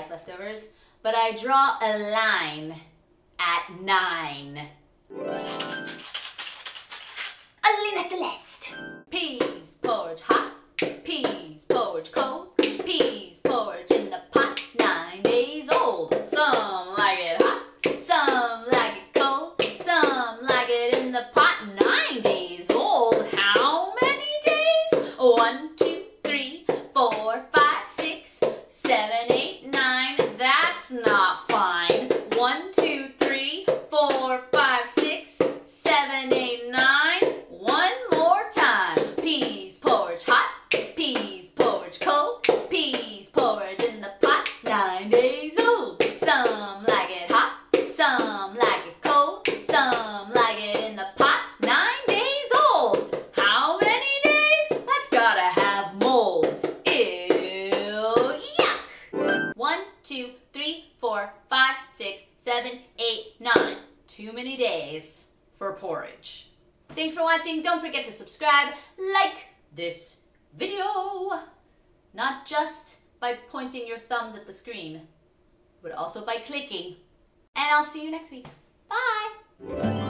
like leftovers, but I draw a line at 9. Alina Celeste. Pease porridge hot, pease porridge cold, pease porridge in the pot, 9 days old. Some like it hot, some like it cold, some like it in the pot, 9 days old. How many days? 1, 2, 3, 4, 5, 6, 7, 8, 9. That's not fine. 1, 2, 3, 4, 5, 6, 7, 8, 9. One more time. Pease porridge hot, pease porridge cold, pease porridge in the pot, 9 days old. Some like it hot, some like it cold, some like it in the pot, 9 days old. How many days? That's gotta have mold. Ew, yuck! 1, 2, 3, 4, 5, 6, 7, 8, 9. Too many days for porridge. Thanks for watching. Don't forget to subscribe, like this video, not just by pointing your thumbs at the screen, but also by clicking. And I'll see you next week. Bye.